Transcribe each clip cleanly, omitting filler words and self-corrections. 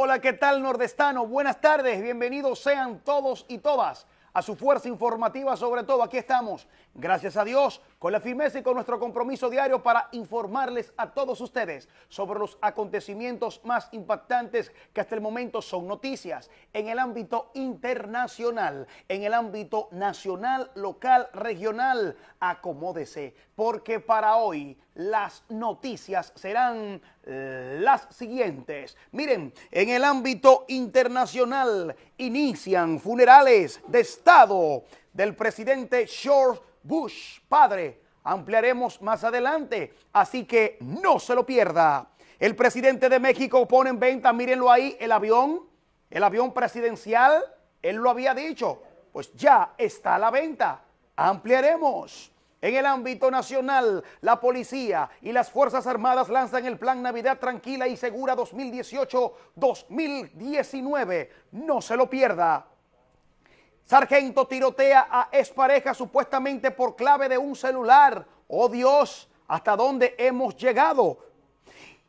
Hola, ¿qué tal, nordestano? Buenas tardes, bienvenidos sean todos y todas a su fuerza informativa, sobre todo. Aquí estamos, gracias a Dios, con la firmeza y con nuestro compromiso diario para informarles a todos ustedes sobre los acontecimientos más impactantes que hasta el momento son noticias en el ámbito internacional, en el ámbito nacional, local, regional. Acomódese, porque para hoy las noticias serán las siguientes. Miren, en el ámbito internacional inician funerales de Estado del presidente George Bush, padre. Ampliaremos más adelante, así que no se lo pierda. El presidente de México pone en venta, mírenlo ahí, el avión presidencial. Él lo había dicho, pues ya está a la venta. Ampliaremos. En el ámbito nacional, la policía y las Fuerzas Armadas lanzan el plan Navidad Tranquila y Segura 2018-2019. No se lo pierda. Sargento tirotea a expareja supuestamente por clave de un celular. ¡Oh Dios! ¿Hasta dónde hemos llegado?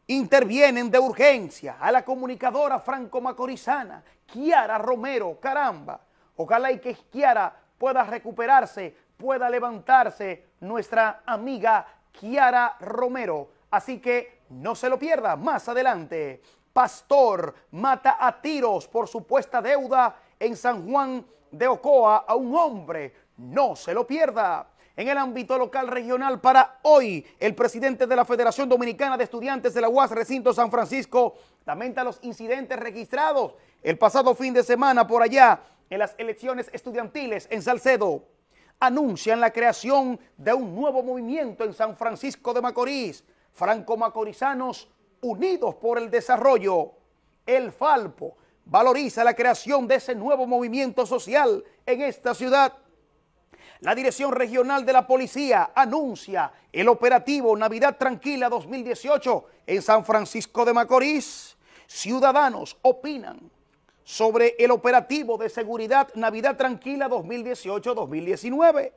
Intervienen de urgencia a la comunicadora franco-macorizana Kiara Romero. ¡Caramba! Ojalá y que Kiara pueda recuperarse, pueda levantarse, nuestra amiga Kiara Romero. Así que no se lo pierda más adelante. Pastor mata a tiros por supuesta deuda en San Juan de Ocoa a un hombre. No se lo pierda. En el ámbito local regional para hoy, el presidente de la Federación Dominicana de Estudiantes de la UAS Recinto San Francisco lamenta los incidentes registrados el pasado fin de semana por allá en las elecciones estudiantiles en Salcedo. Anuncian la creación de un nuevo movimiento en San Francisco de Macorís, franco-macorizanos unidos por el desarrollo. El Falpo valoriza la creación de ese nuevo movimiento social en esta ciudad. La Dirección Regional de la Policía anuncia el operativo Navidad Tranquila 2018 en San Francisco de Macorís. Ciudadanos opinan sobre el operativo de seguridad Navidad Tranquila 2018-2019.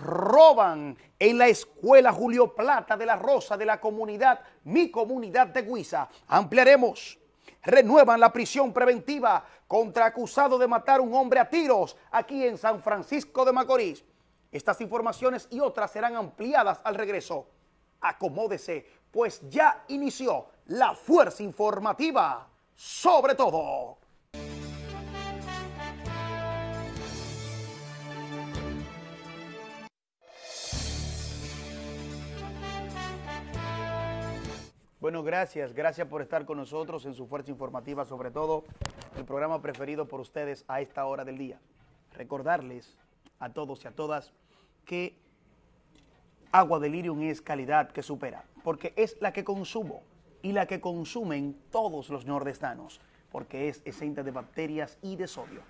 Roban en la Escuela Julio Plata de la Rosa de la comunidad, mi comunidad de Guisa. Ampliaremos. Renuevan la prisión preventiva contra acusado de matar un hombre a tiros aquí en San Francisco de Macorís. Estas informaciones y otras serán ampliadas al regreso. Acomódese, pues ya inició la fuerza informativa, sobre todo. Bueno, gracias por estar con nosotros en su fuerza informativa, sobre todo el programa preferido por ustedes a esta hora del día. Recordarles a todos y a todas que Agua de Delirium es calidad que supera, porque es la que consumo y la que consumen todos los nordestanos, porque es exenta de bacterias y de sodio.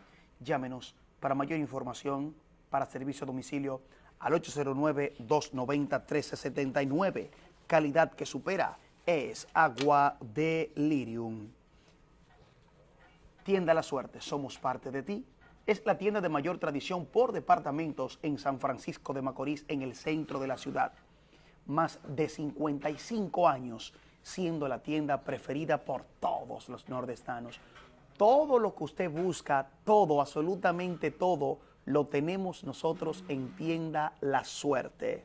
Llámenos para mayor información, para servicio a domicilio al 809-290-1379, calidad que supera. Es Agua de Delirium. Tienda La Suerte, somos parte de ti. Es la tienda de mayor tradición por departamentos en San Francisco de Macorís, en el centro de la ciudad. Más de 55 años siendo la tienda preferida por todos los nordestanos. Todo lo que usted busca, todo, absolutamente todo, lo tenemos nosotros en Tienda La Suerte.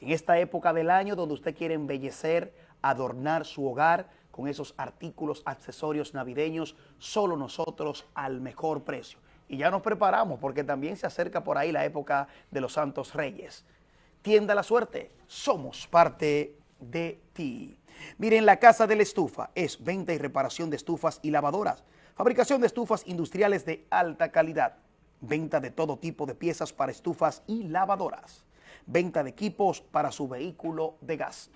En esta época del año donde usted quiere embellecer, adornar su hogar con esos artículos, accesorios navideños, solo nosotros al mejor precio. Y ya nos preparamos porque también se acerca por ahí la época de los Santos Reyes. Tienda La Suerte, somos parte de ti. Miren, la Casa de la Estufa es venta y reparación de estufas y lavadoras, fabricación de estufas industriales de alta calidad, venta de todo tipo de piezas para estufas y lavadoras, venta de equipos para su vehículo de gas.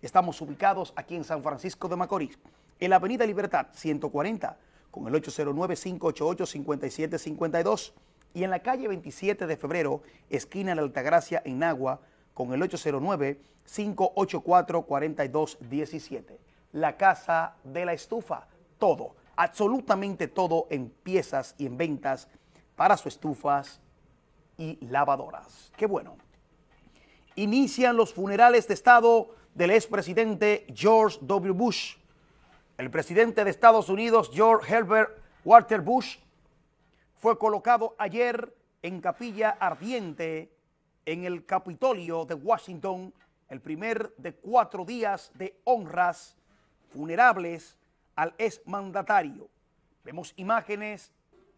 Estamos ubicados aquí en San Francisco de Macorís, en la Avenida Libertad 140, con el 809-588-5752, y en la calle 27 de Febrero, esquina La Altagracia en Nagua, con el 809-584-4217. La Casa de la Estufa, todo, absolutamente todo en piezas y en ventas para sus estufas y lavadoras. ¡Qué bueno! Inician los funerales de Estado del expresidente George W. Bush. El presidente de Estados Unidos, George Herbert Walker Bush, fue colocado ayer en capilla ardiente en el Capitolio de Washington, el primer de 4 días de honras funerables al exmandatario. Vemos imágenes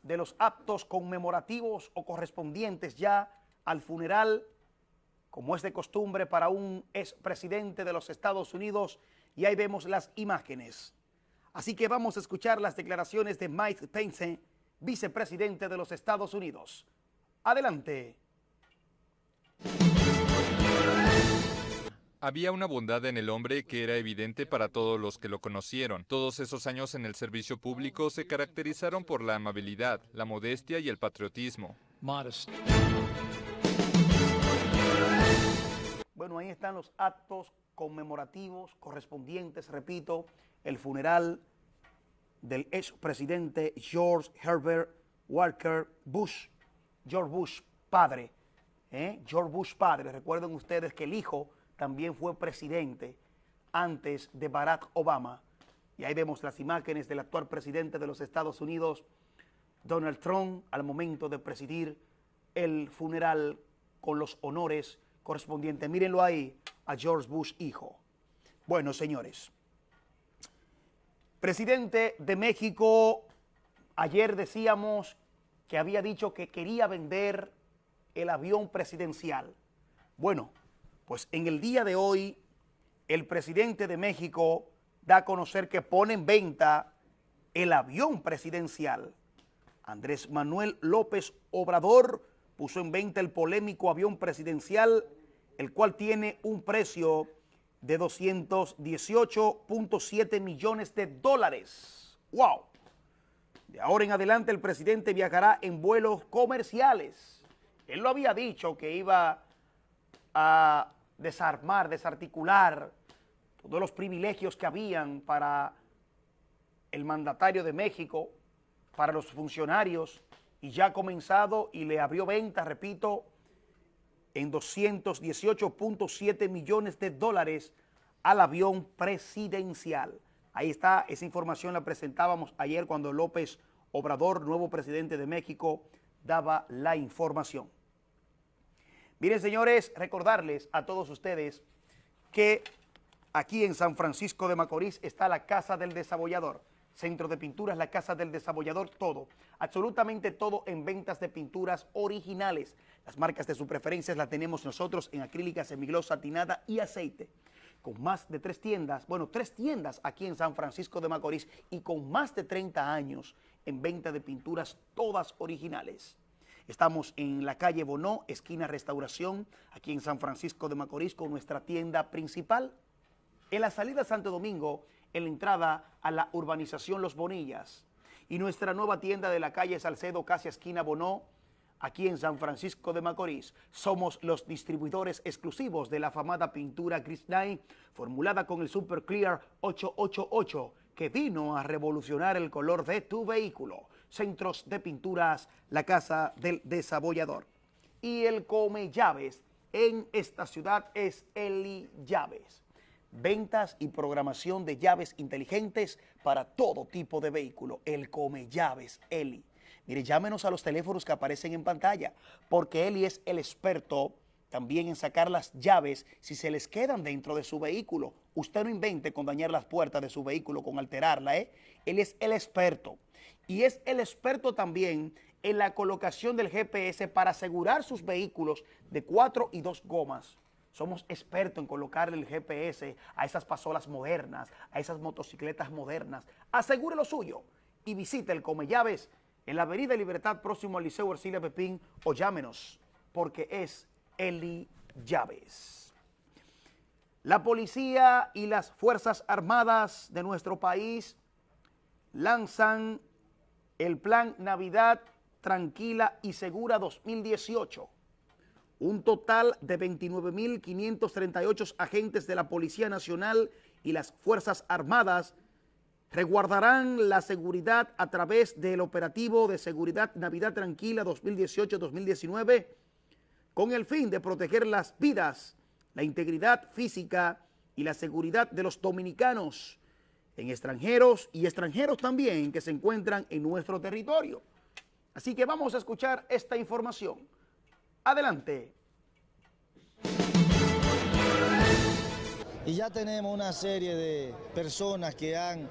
de los actos conmemorativos o correspondientes ya al funeral, como es de costumbre para un expresidente de los Estados Unidos, y ahí vemos las imágenes. Así que vamos a escuchar las declaraciones de Mike Pence, vicepresidente de los Estados Unidos. Adelante. Había una bondad en el hombre que era evidente para todos los que lo conocieron. Todos esos años en el servicio público se caracterizaron por la amabilidad, la modestia y el patriotismo. Bueno, ahí están los actos conmemorativos correspondientes, repito, el funeral del expresidente George Herbert Walker Bush, George Bush padre. George Bush padre, recuerden ustedes que el hijo también fue presidente antes de Barack Obama. Y ahí vemos las imágenes del actual presidente de los Estados Unidos, Donald Trump, al momento de presidir el funeral con los honores correspondientes. Mírenlo ahí, a George Bush hijo. Bueno, señores, presidente de México, ayer decíamos que había dicho que quería vender el avión presidencial. Bueno, pues en el día de hoy, el presidente de México da a conocer que pone en venta el avión presidencial. Andrés Manuel López Obrador puso en venta el polémico avión presidencial, el cual tiene un precio de 218.7 millones de dólares. ¡Wow! De ahora en adelante, el presidente viajará en vuelos comerciales. Él lo había dicho que iba a desarmar, desarticular todos los privilegios que habían para el mandatario de México, para los funcionarios, y ya ha comenzado y le abrió venta, repito, en 218.7 millones de dólares al avión presidencial. Ahí está, esa información la presentábamos ayer cuando López Obrador, nuevo presidente de México, daba la información. Miren, señores, recordarles a todos ustedes que aquí en San Francisco de Macorís está la Casa del Desabollador, Centro de Pinturas, la Casa del Desabollador, todo, absolutamente todo en ventas de pinturas originales. Las marcas de sus preferencias las tenemos nosotros en acrílica, semigloss, satinada y aceite. Con más de 3 tiendas aquí en San Francisco de Macorís y con más de 30 años en venta de pinturas todas originales. Estamos en la calle Bonó, esquina Restauración, aquí en San Francisco de Macorís, con nuestra tienda principal. En la salida Santo Domingo, en la entrada a la urbanización Los Bonillas. Y nuestra nueva tienda de la calle Salcedo, casi esquina Bonó, aquí en San Francisco de Macorís. Somos los distribuidores exclusivos de la afamada pintura Gris Night, formulada con el Super Clear 888, que vino a revolucionar el color de tu vehículo. Centros de Pinturas, la Casa del Desabollador. Y el Come Llaves en esta ciudad es Eli Llaves. Ventas y programación de llaves inteligentes para todo tipo de vehículo. El Come Llaves, Eli. Mire, llámenos a los teléfonos que aparecen en pantalla, porque Eli es el experto también en sacar las llaves si se les quedan dentro de su vehículo. Usted no invente con dañar las puertas de su vehículo, con alterarla, ¿eh? Él es el experto. Y es el experto también en la colocación del GPS para asegurar sus vehículos de 4 y 2 gomas. Somos expertos en colocarle el GPS a esas pasolas modernas, a esas motocicletas modernas. Asegure lo suyo y visite el Come Llaves en la Avenida Libertad, próximo al Liceo Ercilia Pepín, o llámenos, porque es Eli Llaves. La policía y las Fuerzas Armadas de nuestro país lanzan el Plan Navidad Tranquila y Segura 2018. Un total de 29.538 agentes de la Policía Nacional y las Fuerzas Armadas resguardarán la seguridad a través del operativo de seguridad Navidad Tranquila 2018-2019 con el fin de proteger las vidas, la integridad física y la seguridad de los dominicanos. en extranjeros y extranjeros también que se encuentran en nuestro territorio. Así que vamos a escuchar esta información. Adelante. Y ya tenemos una serie de personas que han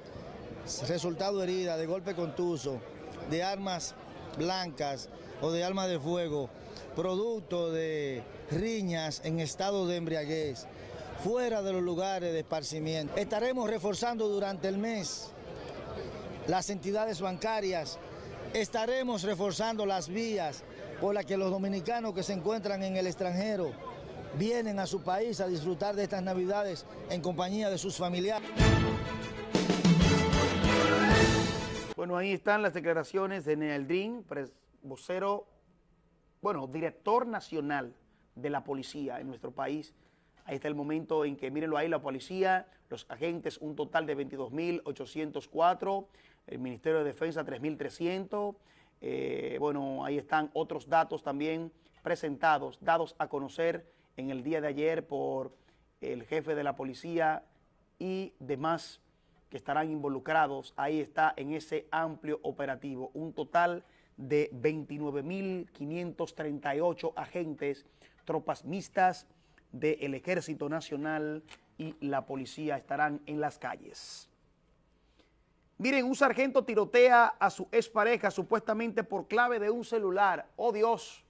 resultado heridas de golpe contuso, de armas blancas o de armas de fuego, producto de riñas en estado de embriaguez, fuera de los lugares de esparcimiento. Estaremos reforzando durante el mes las entidades bancarias, estaremos reforzando las vías por las que los dominicanos que se encuentran en el extranjero vienen a su país a disfrutar de estas Navidades en compañía de sus familiares. Bueno, ahí están las declaraciones de Ney Aldrin, vocero, bueno, director nacional de la policía en nuestro país. Ahí está el momento en que, mírenlo ahí, la policía, los agentes, un total de 22.804, el Ministerio de Defensa 3.300. Bueno, ahí están otros datos también presentados, dados a conocer en el día de ayer por el jefe de la policía y demás que estarán involucrados. Ahí está en ese amplio operativo, un total de 29.538 agentes, tropas mixtas del Ejército Nacional y la policía estarán en las calles. Miren, un sargento tirotea a su expareja supuestamente por clave de un celular. ¡Oh, Dios!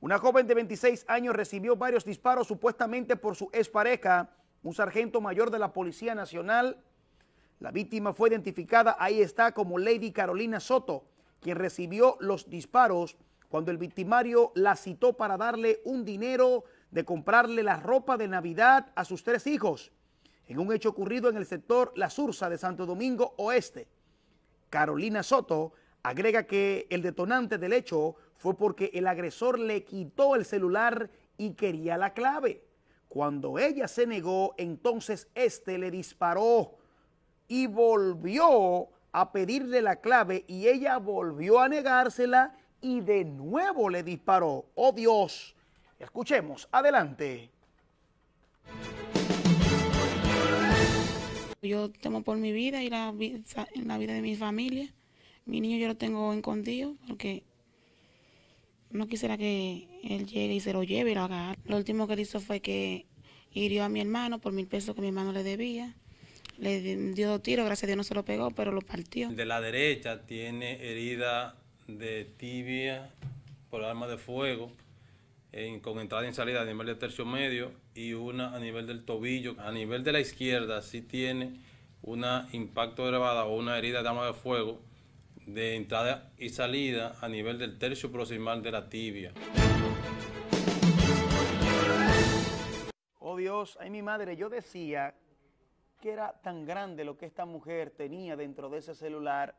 Una joven de 26 años recibió varios disparos supuestamente por su expareja, un sargento mayor de la Policía Nacional. La víctima fue identificada, ahí está, como Lady Carolina Soto, quien recibió los disparos cuando el victimario la citó para darle un dinero de comprarle la ropa de Navidad a sus 3 hijos, en un hecho ocurrido en el sector La Sursa de Santo Domingo Oeste. Carolina Soto agrega que el detonante del hecho fue porque el agresor le quitó el celular y quería la clave. Cuando ella se negó, entonces este le disparó y volvió a pedirle la clave y ella volvió a negársela y de nuevo le disparó. ¡Oh, Dios! Escuchemos. Adelante. Yo temo por mi vida y la vida de mi familia. Mi niño yo lo tengo escondido porque no quisiera que él llegue y se lo lleve y lo haga. Lo último que él hizo fue que hirió a mi hermano por 1,000 pesos que mi hermano le debía. Le dio 2 tiros, gracias a Dios no se lo pegó, pero lo partió. De la derecha tiene herida de tibia por arma de fuego, con entrada y salida a nivel de tercio medio y una a nivel del tobillo. A nivel de la izquierda sí tiene un impacto elevado o una herida de arma de fuego de entrada y salida a nivel del tercio proximal de la tibia. Oh Dios, ay mi madre, yo decía que era tan grande lo que esta mujer tenía dentro de ese celular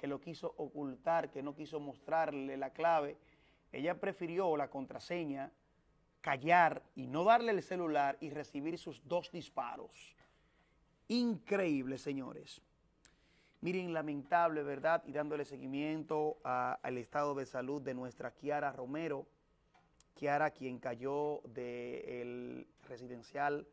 que lo quiso ocultar, que no quiso mostrarle la clave. Ella prefirió la contraseña, callar y no darle el celular y recibir sus 2 disparos. Increíble, señores. Miren, lamentable, ¿verdad? Y dándole seguimiento al estado de salud de nuestra Kiara Romero. Kiara, quien cayó del residencial,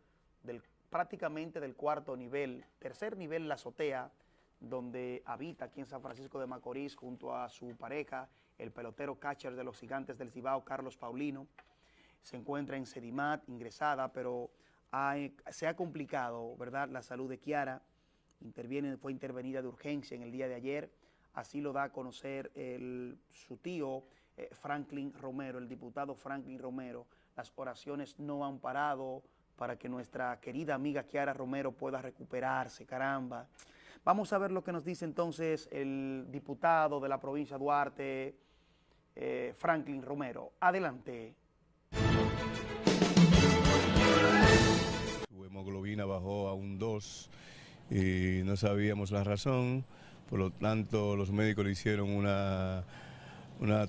prácticamente del 3er nivel, la azotea, donde habita aquí en San Francisco de Macorís junto a su pareja, el pelotero catcher de los Gigantes del Cibao, Carlos Paulino. Se encuentra en Cedimat, ingresada, pero se ha complicado, ¿verdad?, la salud de Kiara. Fue intervenida de urgencia en el día de ayer. Así lo da a conocer su tío, Franklin Romero, el diputado Franklin Romero. Las oraciones no han parado para que nuestra querida amiga Kiara Romero pueda recuperarse, caramba. Vamos a ver lo que nos dice entonces el diputado de la provincia Duarte, Franklin Romero. Adelante. Su hemoglobina bajó a un 2 y no sabíamos la razón, por lo tanto los médicos le hicieron una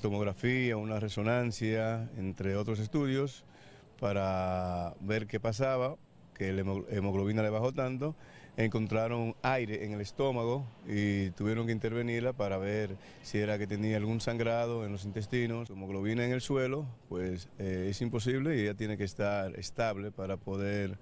tomografía, una resonancia, entre otros estudios, para ver qué pasaba. que la hemoglobina le bajó tanto, encontraron aire en el estómago y tuvieron que intervenirla para ver si era que tenía algún sangrado en los intestinos. La hemoglobina en el suelo, pues es imposible y ella tiene que estar estable para poder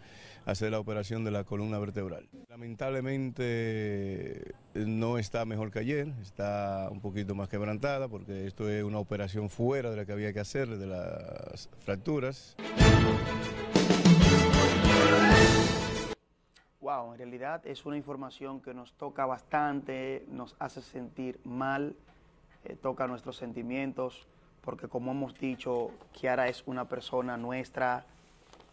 hacer la operación de la columna vertebral. Lamentablemente no está mejor que ayer, está un poquito más quebrantada porque esto es una operación fuera de la que había que hacer, de las fracturas. Wow, en realidad es una información que nos toca bastante, nos hace sentir mal, toca nuestros sentimientos, porque como hemos dicho, Kiara es una persona nuestra,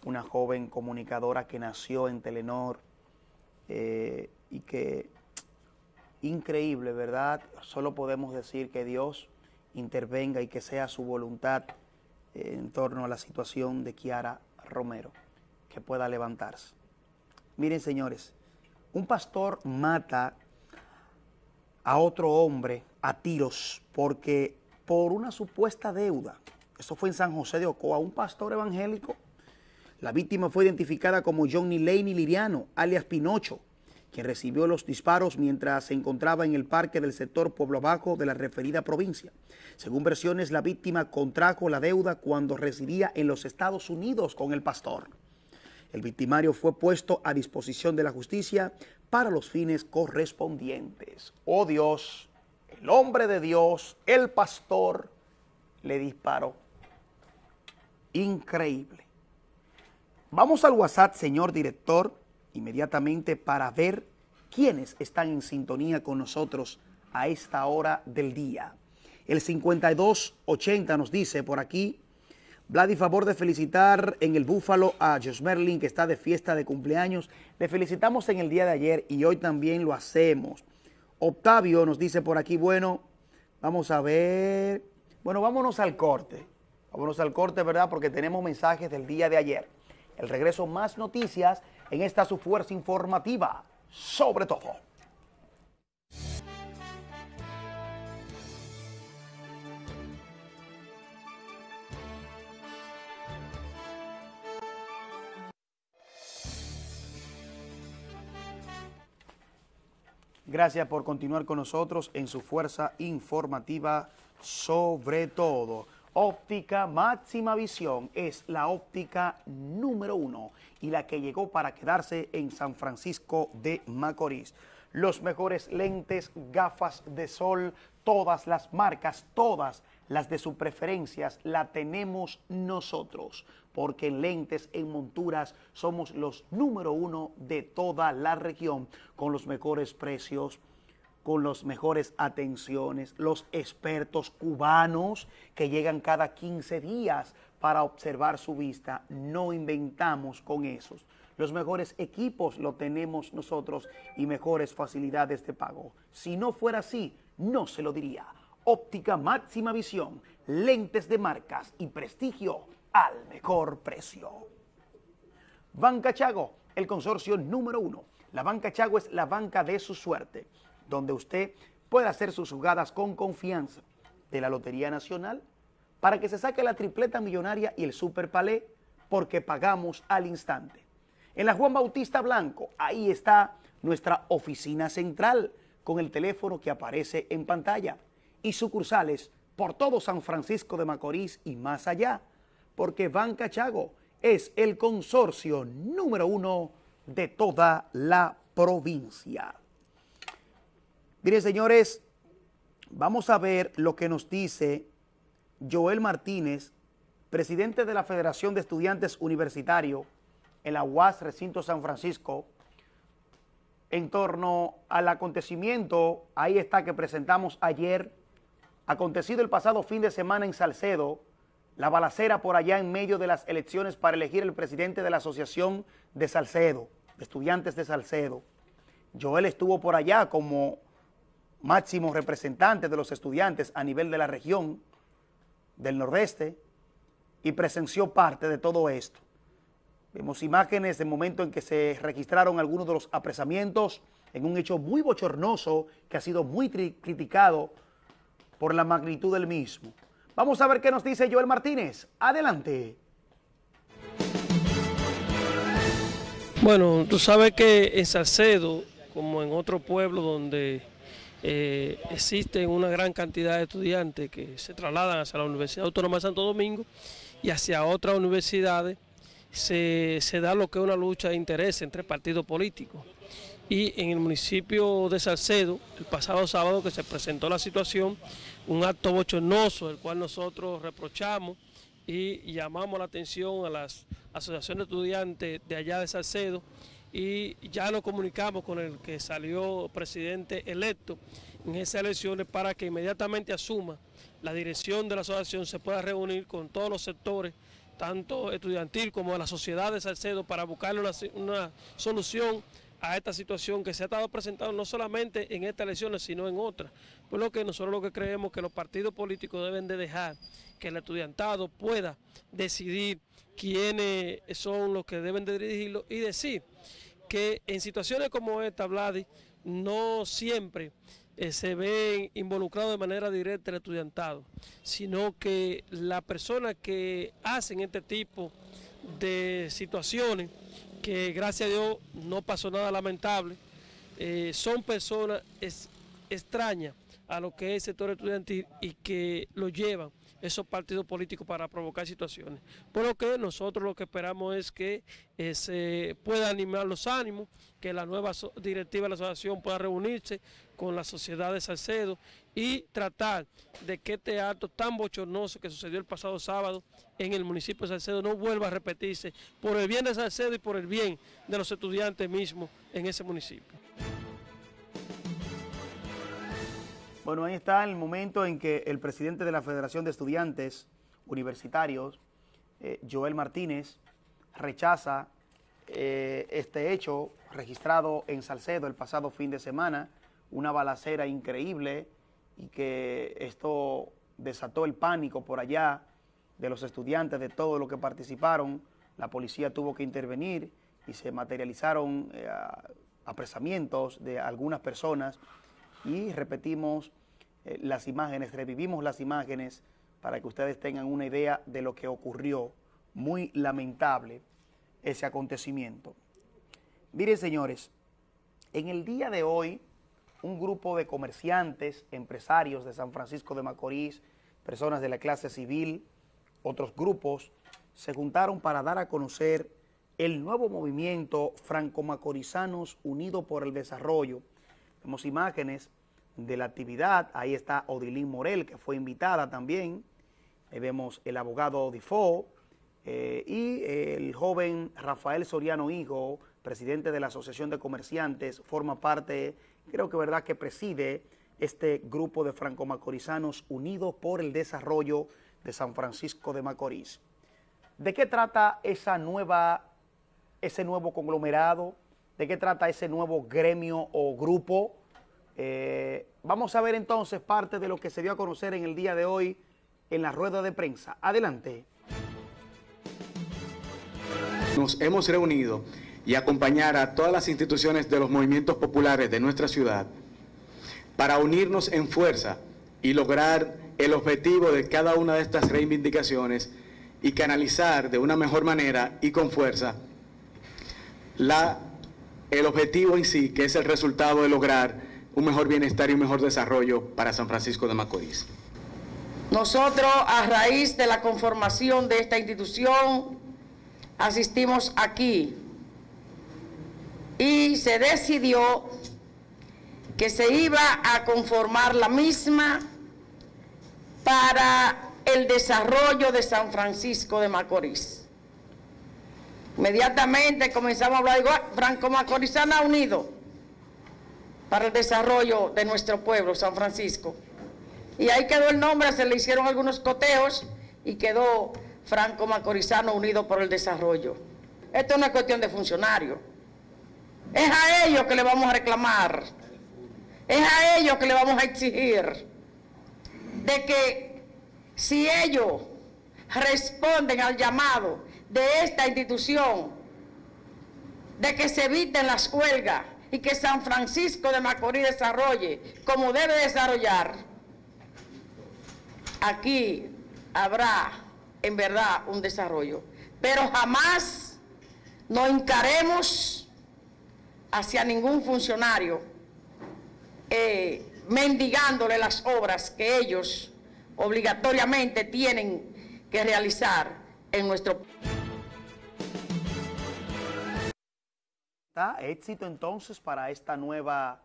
una joven comunicadora que nació en Telenor y que, increíble, ¿verdad? Solo podemos decir que Dios intervenga y que sea su voluntad en torno a la situación de Kiara Romero, que pueda levantarse. Miren, señores, un pastor mata a otro hombre a tiros porque por una supuesta deuda. Eso fue en San José de Ocoa, un pastor evangélico. La víctima fue identificada como Johnny Laney Liriano, alias Pinocho, quien recibió los disparos mientras se encontraba en el parque del sector Pueblo Abajo de la referida provincia. Según versiones, la víctima contrajo la deuda cuando residía en los Estados Unidos con el pastor. El victimario fue puesto a disposición de la justicia para los fines correspondientes. Oh Dios, el hombre de Dios, el pastor, le disparó. Increíble. Vamos al WhatsApp, señor director, inmediatamente para ver quiénes están en sintonía con nosotros a esta hora del día. El 5280 nos dice por aquí: Vladi, favor de felicitar en el Búfalo a Josmerlin, que está de fiesta de cumpleaños. Le felicitamos en el día de ayer y hoy también lo hacemos. Octavio nos dice por aquí, bueno, vamos a ver. Bueno, vámonos al corte. Vámonos al corte, ¿verdad? Porque tenemos mensajes del día de ayer. El regreso, más noticias en esta su fuerza informativa, sobre todo. Gracias por continuar con nosotros en su fuerza informativa, sobre todo. Óptica Máxima Visión es la óptica número 1 y la que llegó para quedarse en San Francisco de Macorís. Los mejores lentes, gafas de sol, todas las marcas, todas las de sus preferencias, la tenemos nosotros, porque en lentes, en monturas, somos los número 1 de toda la región, con los mejores precios, con las mejores atenciones, los expertos cubanos que llegan cada 15 días para observar su vista. No inventamos con esos. Los mejores equipos lo tenemos nosotros y mejores facilidades de pago. Si no fuera así, no se lo diría. Óptica Máxima Visión, lentes de marcas y prestigio al mejor precio. Banca Chago, el consorcio número 1. La Banca Chago es la banca de su suerte, donde usted puede hacer sus jugadas con confianza, de la Lotería Nacional, para que se saque la tripleta millonaria y el Super Palé, porque pagamos al instante. En la Juan Bautista Blanco, ahí está nuestra oficina central, con el teléfono que aparece en pantalla, y sucursales por todo San Francisco de Macorís y más allá, porque Banca Chago es el consorcio número 1 de toda la provincia. Miren, señores, vamos a ver lo que nos dice Joel Martínez, presidente de la Federación de Estudiantes Universitarios en la UAS Recinto San Francisco, en torno al acontecimiento, ahí está, que presentamos ayer, acontecido el pasado fin de semana en Salcedo, la balacera por allá en medio de las elecciones para elegir el presidente de la Asociación de Salcedo, de Estudiantes de Salcedo. Joel estuvo por allá como máximos representantes de los estudiantes a nivel de la región del Nordeste y presenció parte de todo esto. Vemos imágenes del momento en que se registraron algunos de los apresamientos en un hecho muy bochornoso que ha sido muy criticado por la magnitud del mismo. Vamos a ver qué nos dice Joel Martínez. Adelante. Bueno, tú sabes que en Salcedo, como en otro pueblo donde existen una gran cantidad de estudiantes que se trasladan hacia la Universidad Autónoma de Santo Domingo y hacia otras universidades, se da lo que es una lucha de interés entre partidos políticos. Y en el municipio de Salcedo, el pasado sábado que se presentó la situación, un acto bochornoso, el cual nosotros reprochamos y llamamos la atención a las asociaciones de estudiantes de allá de Salcedo, y ya nos comunicamos con el que salió presidente electo en esas elecciones para que inmediatamente asuma la dirección de la asociación, se pueda reunir con todos los sectores, tanto estudiantil como de la sociedad de Salcedo, para buscarle una solución a esta situación que se ha estado presentando no solamente en estas elecciones, sino en otras. Por lo que nosotros lo que creemos que los partidos políticos deben de dejar que el estudiantado pueda decidir quiénes son los que deben de dirigirlo, y decir que en situaciones como esta, Vladi, no siempre se ven involucrados de manera directa el estudiantado, sino que las personas que hacen este tipo de situaciones, que gracias a Dios no pasó nada lamentable, son personas extrañas a lo que es el sector estudiantil y que lo llevan esos partidos políticos para provocar situaciones. Por lo que nosotros lo que esperamos es que se pueda animar los ánimos, que la nueva directiva de la asociación pueda reunirse con la sociedad de Salcedo y tratar de que este acto tan bochornoso que sucedió el pasado sábado en el municipio de Salcedo no vuelva a repetirse, por el bien de Salcedo y por el bien de los estudiantes mismos en ese municipio. Bueno, ahí está el momento en que el presidente de la Federación de Estudiantes Universitarios, Joel Martínez, rechaza este hecho registrado en Salcedo el pasado fin de semana, una balacera increíble, y que esto desató el pánico por allá de los estudiantes, de todos los que participaron. La policía tuvo que intervenir y se materializaron apresamientos de algunas personas. Y repetimos las imágenes, revivimos las imágenes para que ustedes tengan una idea de lo que ocurrió. Muy lamentable ese acontecimiento. Miren, señores, en el día de hoy, un grupo de comerciantes, empresarios de San Francisco de Macorís, personas de la clase civil, otros grupos, se juntaron para dar a conocer el nuevo movimiento Franco-Macorizanos Unidos por el Desarrollo. Vemos imágenes de la actividad, ahí está Odilín Morel, que fue invitada también, ahí vemos el abogado Odifo y el joven Rafael Soriano Hijo, presidente de la Asociación de Comerciantes, forma parte, creo que verdad que preside este grupo de franco-macorizanos unidos por el desarrollo de San Francisco de Macorís. ¿De qué trata ese nuevo conglomerado? ¿De qué trata ese nuevo gremio o grupo? Vamos a ver entonces parte de lo que se dio a conocer en el día de hoy en la rueda de prensa. Adelante. Nos hemos reunido y acompañar a todas las instituciones de los movimientos populares de nuestra ciudad para unirnos en fuerza y lograr el objetivo de cada una de estas reivindicaciones y canalizar de una mejor manera y con fuerza el objetivo en sí, que es el resultado de lograr un mejor bienestar y un mejor desarrollo para San Francisco de Macorís. Nosotros, a raíz de la conformación de esta institución, asistimos aquí y se decidió que se iba a conformar la misma para el desarrollo de San Francisco de Macorís. Inmediatamente comenzamos a hablar de Franco-Macorizana Unido para el desarrollo de nuestro pueblo, San Francisco. Y ahí quedó el nombre, se le hicieron algunos coteos y quedó Franco-Macorizano Unido por el Desarrollo. Esto no es cuestión de funcionarios. Es a ellos que le vamos a reclamar. Es a ellos que le vamos a exigir de que si ellos responden al llamado de esta institución, de que se eviten las huelgas y que San Francisco de Macorís desarrolle como debe desarrollar, aquí habrá en verdad un desarrollo. Pero jamás no encaremos hacia ningún funcionario mendigándole las obras que ellos obligatoriamente tienen que realizar en nuestro país. ¿Está éxito entonces para esta nueva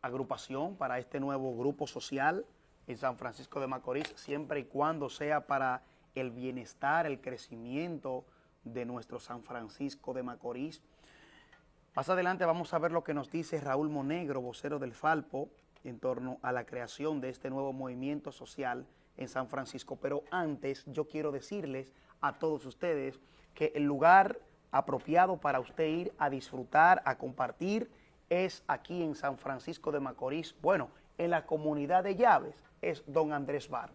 agrupación, para este nuevo grupo social en San Francisco de Macorís, siempre y cuando sea para el bienestar, el crecimiento de nuestro San Francisco de Macorís? Más adelante vamos a ver lo que nos dice Raúl Monegro, vocero del Falpo, en torno a la creación de este nuevo movimiento social en San Francisco. Pero antes yo quiero decirles a todos ustedes que el lugar apropiado para usted ir a disfrutar, a compartir, es aquí en San Francisco de Macorís, bueno, en la comunidad de Llaves, es Don Andrés Bar.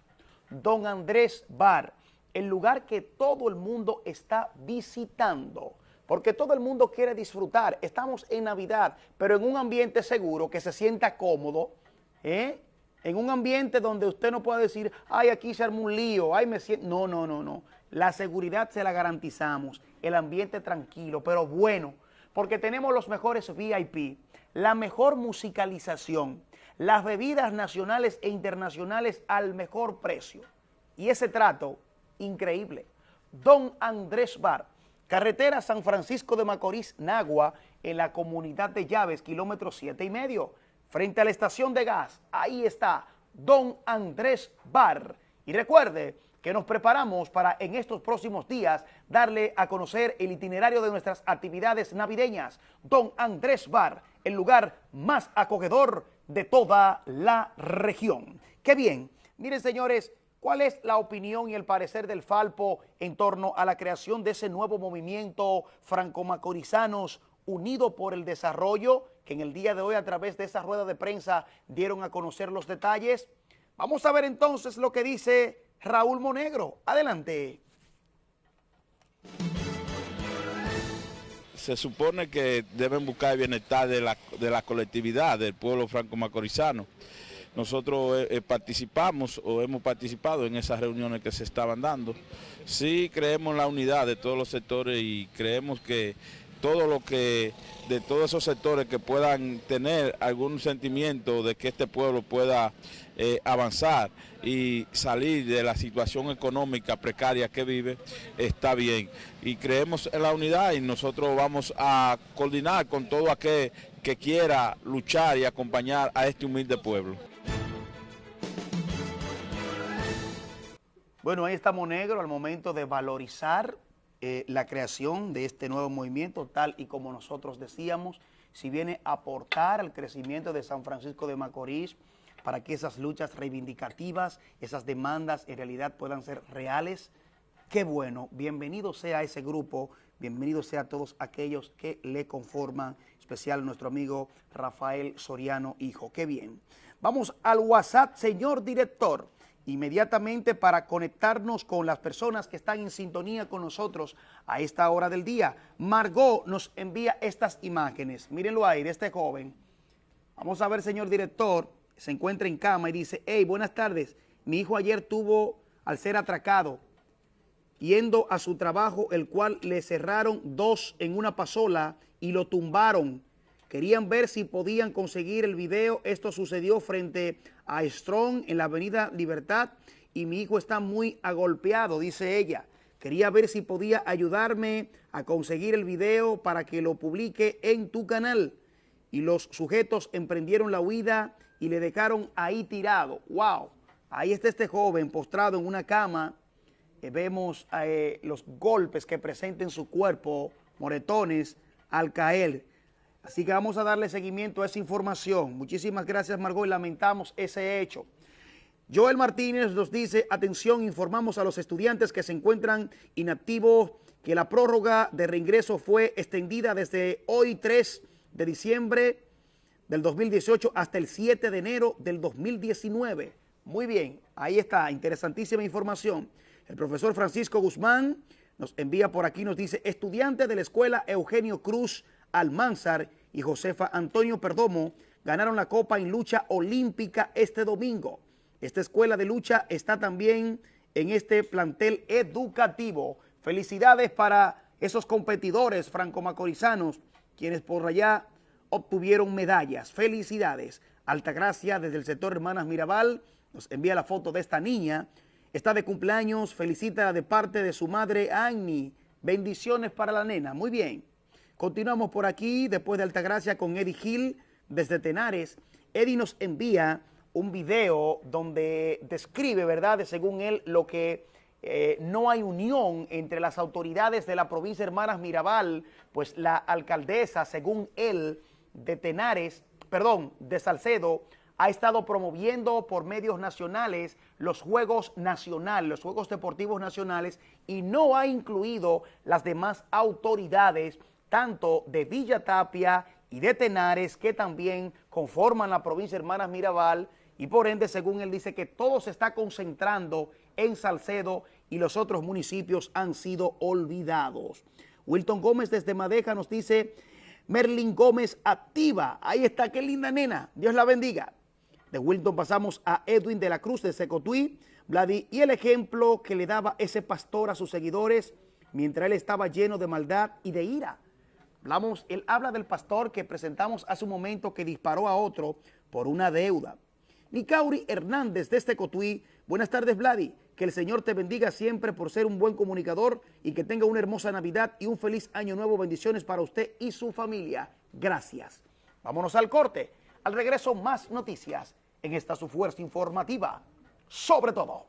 Don Andrés Bar, el lugar que todo el mundo está visitando, porque todo el mundo quiere disfrutar. Estamos en Navidad, pero en un ambiente seguro, que se sienta cómodo, en un ambiente donde usted no pueda decir, ay, aquí se armó un lío, ay, me siento... No, no, no, no. La seguridad se la garantizamos, el ambiente tranquilo, pero bueno, porque tenemos los mejores VIP, la mejor musicalización, las bebidas nacionales e internacionales al mejor precio. Y ese trato, increíble. Don Andrés Bar, carretera San Francisco de Macorís, Nagua, en la comunidad de Llaves, kilómetro 7,5, frente a la estación de gas. Ahí está, Don Andrés Bar. Y recuerde que nos preparamos para en estos próximos días darle a conocer el itinerario de nuestras actividades navideñas. Don Andrés Bar, el lugar más acogedor de toda la región. ¡Qué bien! Miren, señores, ¿cuál es la opinión y el parecer del Falpo en torno a la creación de ese nuevo movimiento franco-macorizanos unido por el desarrollo, que en el día de hoy a través de esa rueda de prensa dieron a conocer los detalles? Vamos a ver entonces lo que dice Raúl Monegro. Adelante. Se supone que deben buscar el bienestar de la colectividad, del pueblo franco-macorizano. Nosotros participamos o hemos participado en esas reuniones que se estaban dando. Sí creemos en la unidad de todos los sectores y creemos que de todos esos sectores que puedan tener algún sentimiento de que este pueblo pueda avanzar y salir de la situación económica precaria que vive, está bien. Y creemos en la unidad y nosotros vamos a coordinar con todo aquel que quiera luchar y acompañar a este humilde pueblo. Bueno, ahí está Monegro al momento de valorizar la creación de este nuevo movimiento, tal y como nosotros decíamos, si viene a aportar al crecimiento de San Francisco de Macorís para que esas luchas reivindicativas, esas demandas en realidad puedan ser reales, qué bueno. Bienvenido sea ese grupo, bienvenido sea a todos aquellos que le conforman, en especial nuestro amigo Rafael Soriano Hijo, qué bien. Vamos al WhatsApp, señor director, inmediatamente para conectarnos con las personas que están en sintonía con nosotros a esta hora del día. Margot nos envía estas imágenes. Mírenlo ahí, de este joven. Vamos a ver, señor director, se encuentra en cama y dice, hey, buenas tardes, mi hijo ayer tuvo, al ser atracado, yendo a su trabajo, el cual le cerraron dos en una pasola y lo tumbaron. Querían ver si podían conseguir el video. Esto sucedió frente a Strong en la avenida Libertad y mi hijo está muy agolpeado, dice ella. Quería ver si podía ayudarme a conseguir el video para que lo publique en tu canal. Y los sujetos emprendieron la huida y le dejaron ahí tirado. ¡Wow! Ahí está este joven postrado en una cama. Vemos los golpes que presenta en su cuerpo, moretones, al caer. Así que vamos a darle seguimiento a esa información. Muchísimas gracias, Margot, y lamentamos ese hecho. Joel Martínez nos dice, atención, informamos a los estudiantes que se encuentran inactivos que la prórroga de reingreso fue extendida desde hoy 3 de diciembre del 2018 hasta el 7 de enero del 2019. Muy bien, ahí está, interesantísima información. El profesor Francisco Guzmán nos envía por aquí, nos dice, estudiantes de la escuela Eugenio Cruz Almanzar y Josefa Antonio Perdomo ganaron la copa en lucha olímpica este domingo. Esta escuela de lucha está también en este plantel educativo. Felicidades para esos competidores franco-macorizanos, quienes por allá obtuvieron medallas. Felicidades. Altagracia, desde el sector Hermanas Mirabal, nos envía la foto de esta niña. Está de cumpleaños, felicita de parte de su madre, Annie. Bendiciones para la nena. Muy bien. Continuamos por aquí, después de Altagracia, con Eddie Gil, desde Tenares. Eddie nos envía un video donde describe, ¿verdad?, según él, lo que no hay unión entre las autoridades de la provincia Hermanas Mirabal, pues la alcaldesa, según él, de Tenares, perdón, de Salcedo, ha estado promoviendo por medios nacionales los Juegos Nacionales, los Juegos Deportivos Nacionales, y no ha incluido las demás autoridades, tanto de Villa Tapia y de Tenares, que también conforman la provincia Hermanas Mirabal, y por ende, según él, dice que todo se está concentrando en Salcedo y los otros municipios han sido olvidados. Wilton Gómez desde Madeja nos dice, Merlin Gómez activa, ahí está, qué linda nena, Dios la bendiga. De Wilton pasamos a Edwin de la Cruz de Secotuí, Vladi, y el ejemplo que le daba ese pastor a sus seguidores mientras él estaba lleno de maldad y de ira. Él habla del pastor que presentamos hace un momento que disparó a otro por una deuda. Nicauri Hernández de Secotuí, buenas tardes, Vladi, que el Señor te bendiga siempre por ser un buen comunicador y que tenga una hermosa Navidad y un feliz año nuevo. Bendiciones para usted y su familia. Gracias. Vámonos al corte. Al regreso, más noticias en esta su fuerza informativa, sobre todo.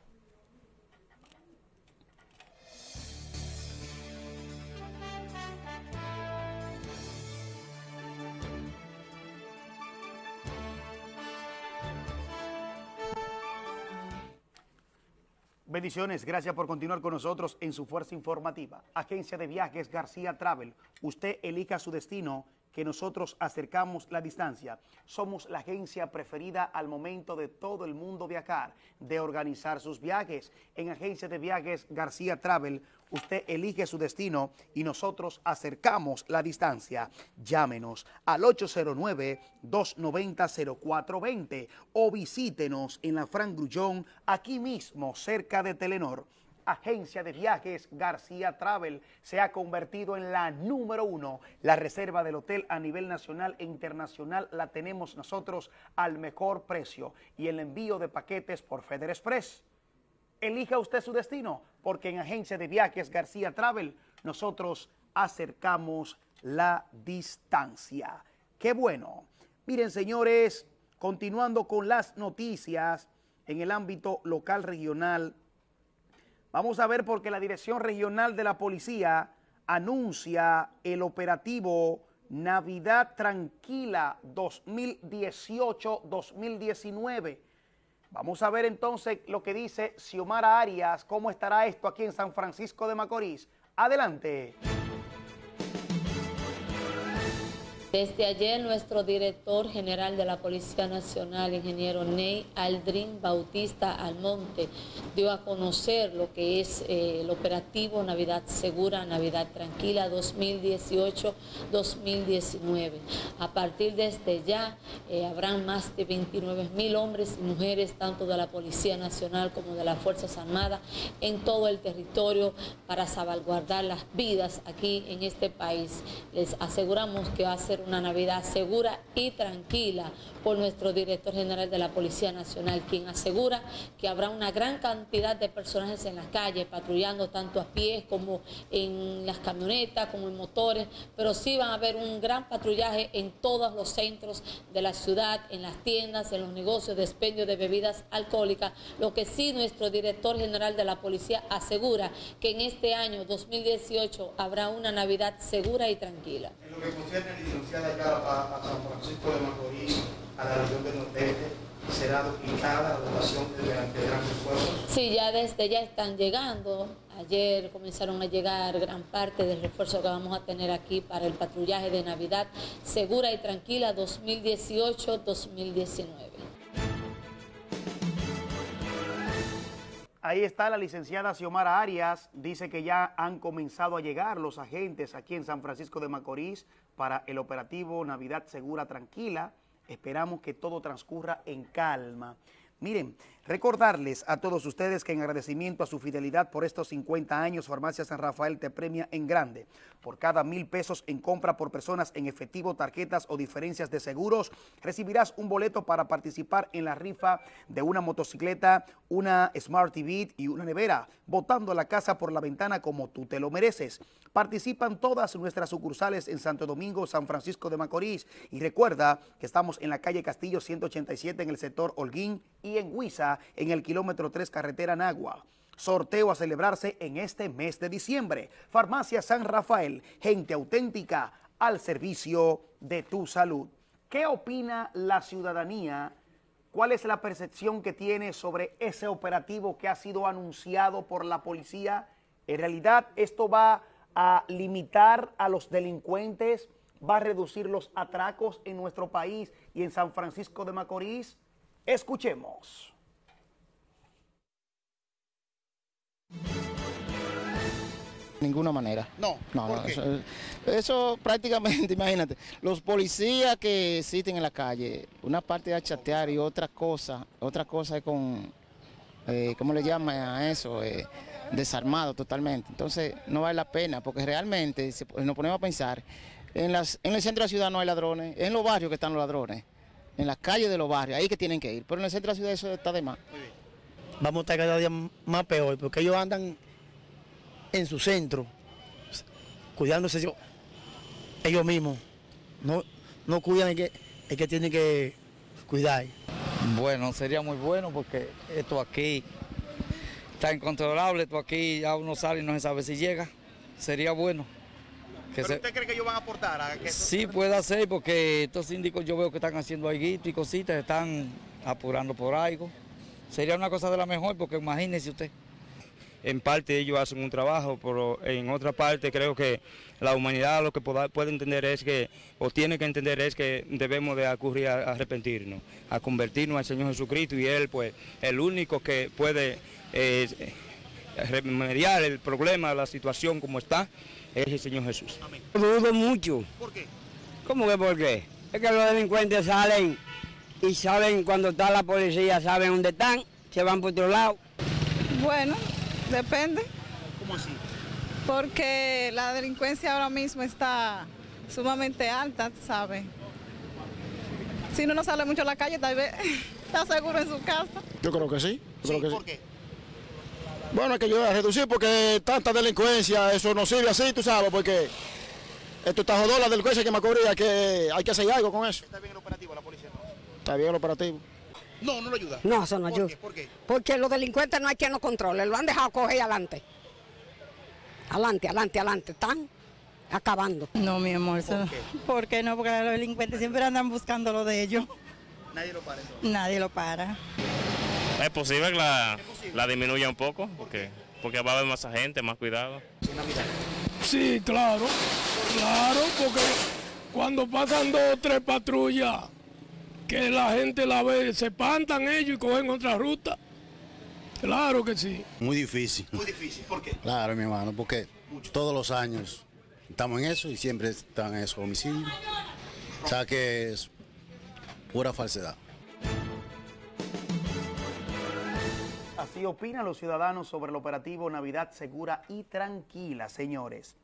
Bendiciones, gracias por continuar con nosotros en su fuerza informativa. Agencia de Viajes García Travel, usted elija su destino, que nosotros acercamos la distancia. Somos la agencia preferida al momento de todo el mundo viajar, de organizar sus viajes. En Agencia de Viajes García Travel, usted elige su destino y nosotros acercamos la distancia. Llámenos al 809-290-0420 o visítenos en la Fran Grullón, aquí mismo, cerca de Telenor. Agencia de Viajes García Travel se ha convertido en la número 1. La reserva del hotel a nivel nacional e internacional la tenemos nosotros al mejor precio, y el envío de paquetes por FedExpress. Elija usted su destino, porque en Agencia de Viajes García Travel nosotros acercamos la distancia. ¡Qué bueno! Miren, señores, continuando con las noticias en el ámbito local regional, vamos a ver, porque la Dirección Regional de la Policía anuncia el operativo Navidad Tranquila 2018-2019. Vamos a ver entonces lo que dice Xiomara Arias, cómo estará esto aquí en San Francisco de Macorís. Adelante. Desde ayer, nuestro director general de la Policía Nacional, ingeniero Ney Aldrin Bautista Almonte, dio a conocer lo que es el operativo Navidad Segura, Navidad Tranquila 2018-2019. A partir de este ya, habrán más de 29.000 hombres y mujeres, tanto de la Policía Nacional como de las Fuerzas Armadas, en todo el territorio para salvaguardar las vidas aquí en este país. Les aseguramos que va a ser una Navidad segura y tranquila, por nuestro director general de la Policía Nacional, quien asegura que habrá una gran cantidad de personajes en las calles, patrullando tanto a pies como en las camionetas, como en motores, pero sí van a haber un gran patrullaje en todos los centros de la ciudad, en las tiendas, en los negocios de expendio de bebidas alcohólicas. Lo que sí, nuestro director general de la Policía asegura que en este año 2018 habrá una Navidad segura y tranquila. En lo que concierne, licenciada, ya a San Francisco de Macorís, a la región de Nordeste, ¿será duplicada la dotación de grandes fuerzas? Sí, ya desde ya están llegando. Ayer comenzaron a llegar gran parte del refuerzo que vamos a tener aquí para el patrullaje de Navidad Segura y Tranquila 2018-2019. Ahí está la licenciada Xiomara Arias. Dice que ya han comenzado a llegar los agentes aquí en San Francisco de Macorís para el operativo Navidad Segura Tranquila. Esperamos que todo transcurra en calma. Miren, recordarles a todos ustedes que en agradecimiento a su fidelidad por estos 50 años, Farmacia San Rafael te premia en grande. Por cada 1,000 pesos en compra por personas en efectivo, tarjetas o diferencias de seguros, recibirás un boleto para participar en la rifa de una motocicleta, una Smart TV y una nevera, botando la casa por la ventana como tú te lo mereces. Participan todas nuestras sucursales en Santo Domingo, San Francisco de Macorís. Y recuerda que estamos en la calle Castillo 187 en el sector Holguín y en Huiza, en el kilómetro 3 carretera Nagua. Sorteo a celebrarse en este mes de diciembre. Farmacia San Rafael, gente auténtica al servicio de tu salud. ¿Qué opina la ciudadanía? ¿Cuál es la percepción que tiene sobre ese operativo que ha sido anunciado por la policía? En realidad, esto va a limitar a los delincuentes, va a reducir los atracos en nuestro país y en San Francisco de Macorís. Escuchemos. Ninguna manera. No, no, eso prácticamente, imagínate, los policías que existen en la calle, una parte es chatear y otra cosa es con, ¿cómo le llaman a eso? Desarmado totalmente. Entonces no vale la pena, porque realmente si nos ponemos a pensar, en el centro de la ciudad no hay ladrones, es en los barrios que están los ladrones, en las calles de los barrios, ahí que tienen que ir, pero en el centro de la ciudad eso está de más. Vamos a estar cada día más peor, porque ellos andan en su centro, cuidándose ellos mismos, no cuidan el que tienen que cuidar. Bueno, sería muy bueno porque esto aquí está incontrolable, esto aquí ya uno sale y no se sabe si llega, sería bueno. ¿Pero usted cree que ellos van a aportar? A que sí, puede ser, porque estos síndicos yo veo que están haciendo alguito y cositas, están apurando por algo. Sería una cosa de la mejor, porque imagínese usted. En parte ellos hacen un trabajo, pero en otra parte creo que la humanidad lo que puede entender es que, o tiene que entender es que debemos de acudir a arrepentirnos, a convertirnos al Señor Jesucristo, y Él pues el único que puede remediar el problema, la situación como está, es el Señor Jesús. Amén. Lo dudo mucho. ¿Por qué? ¿Cómo que por qué? Es que los delincuentes salen y saben cuando está la policía, saben dónde están, se van por otro lado. Bueno, depende. ¿Cómo así? Porque la delincuencia ahora mismo está sumamente alta, ¿sabes? Si uno no sale mucho a la calle, tal vez está seguro en su casa. Yo creo que sí. Yo creo que ¿por sí. qué? Bueno, hay que ayudar a reducir, porque tanta delincuencia, eso no sirve así, tú sabes, porque esto está jodón, la delincuencia que me ocurría, que hay que hacer algo con eso. ¿Está bien el operativo, la policía? No. ¿Está bien el operativo? No, no lo ayuda. No, eso no ayuda. ¿Por qué? Porque los delincuentes no hay quien los controle, lo han dejado coger adelante. Adelante, adelante, adelante, están acabando. No, mi amor, ¿por qué? ¿Por qué no? Porque los delincuentes siempre andan buscando lo de ellos. Nadie lo para entonces. Nadie lo para. Es posible que la disminuya un poco, porque va a haber más gente, más cuidado. Sí, claro, claro, porque cuando pasan 2 o 3 patrullas, que la gente la ve, se espantan ellos y cogen otra ruta. Claro que sí. Muy difícil. Muy difícil, ¿por qué? Claro, mi hermano, porque todos los años estamos en eso y siempre están en esos homicidios. O sea que es pura falsedad. Así opinan los ciudadanos sobre el operativo Navidad Segura y Tranquila, señores.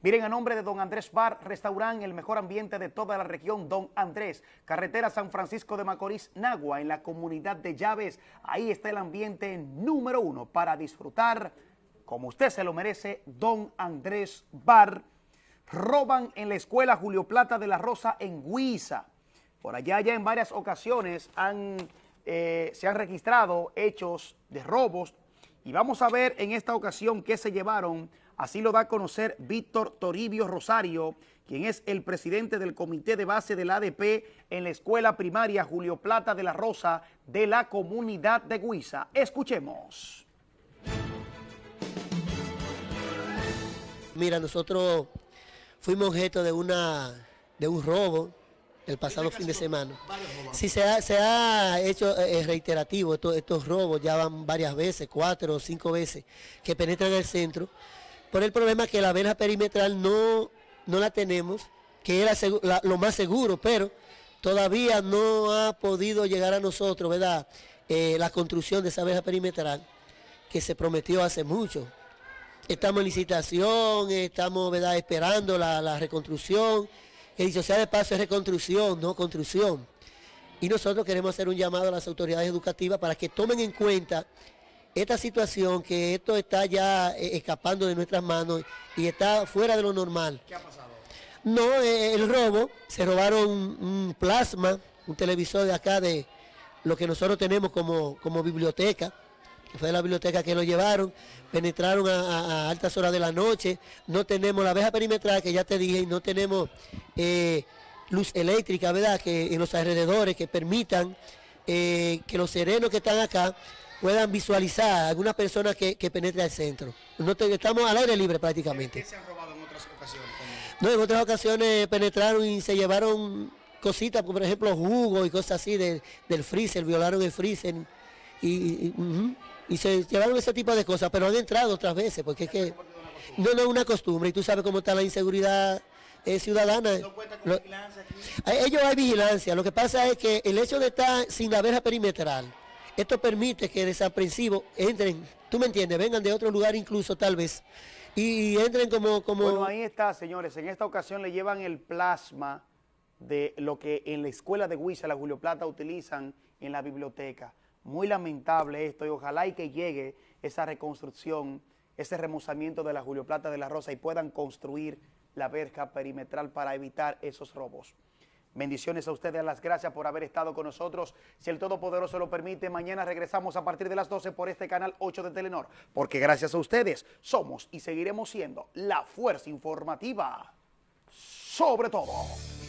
Miren, a nombre de Don Andrés Bar, restaurante, el mejor ambiente de toda la región, Don Andrés, carretera San Francisco de Macorís, Nagua, en la comunidad de Llaves. Ahí está el ambiente número 1 para disfrutar, como usted se lo merece, Don Andrés Bar. Roban en la escuela Julio Plata de la Rosa en Huiza. Por allá ya en varias ocasiones se han registrado hechos de robos y vamos a ver en esta ocasión qué se llevaron. Así lo da a conocer Víctor Toribio Rosario, quien es el presidente del comité de base del ADP en la escuela primaria Julio Plata de la Rosa de la comunidad de Huiza. Escuchemos. Mira, nosotros fuimos objeto de un robo el pasado fin de semana. Sí, se ha hecho reiterativo, estos robos ya van varias veces, 4 o 5 veces, que penetran el centro, por el problema que la verja perimetral no la tenemos, que era lo más seguro, pero todavía no ha podido llegar a nosotros, ¿verdad? la construcción de esa verja perimetral que se prometió hace mucho. Estamos en licitación, estamos, ¿verdad?, esperando la reconstrucción. Que dicho sea de paso, es reconstrucción, no construcción. Y nosotros queremos hacer un llamado a las autoridades educativas para que tomen en cuenta esta situación, que esto está ya escapando de nuestras manos y está fuera de lo normal. ¿Qué ha pasado? No, el robo, se robaron un plasma, un televisor de acá, de lo que nosotros tenemos como biblioteca, que fue de la biblioteca que lo llevaron, penetraron a altas horas de la noche, no tenemos la verja perimetral que ya te dije, y no tenemos luz eléctrica, ¿verdad?, que en los alrededores, que permitan que los serenos que están acá puedan visualizar a algunas personas que penetren al centro. Estamos al aire libre prácticamente. ¿Qué se han robado en otras ocasiones? No, en otras ocasiones penetraron y se llevaron cositas, por ejemplo, jugo y cosas así del freezer, violaron el freezer y se llevaron ese tipo de cosas, pero han entrado otras veces, porque es que no es una costumbre, y tú sabes cómo está la inseguridad ciudadana. ¿No cuenta con vigilancia aquí? Ellos hay vigilancia, lo que pasa es que el hecho de estar sin la verja perimetral, esto permite que desaprensivos entren, tú me entiendes, vengan de otro lugar incluso tal vez, y entren como... Bueno, ahí está, señores, en esta ocasión le llevan el plasma de lo que en la escuela de Huiza, la Julio Plata, utilizan en la biblioteca. Muy lamentable esto, y ojalá y que llegue esa reconstrucción, ese remozamiento de la Julio Plata de la Rosa, y puedan construir la verja perimetral para evitar esos robos. Bendiciones a ustedes, las gracias por haber estado con nosotros. Si el Todopoderoso lo permite, mañana regresamos a partir de las 12 por este canal 8 de Telenor, porque gracias a ustedes somos y seguiremos siendo la fuerza informativa sobre todo.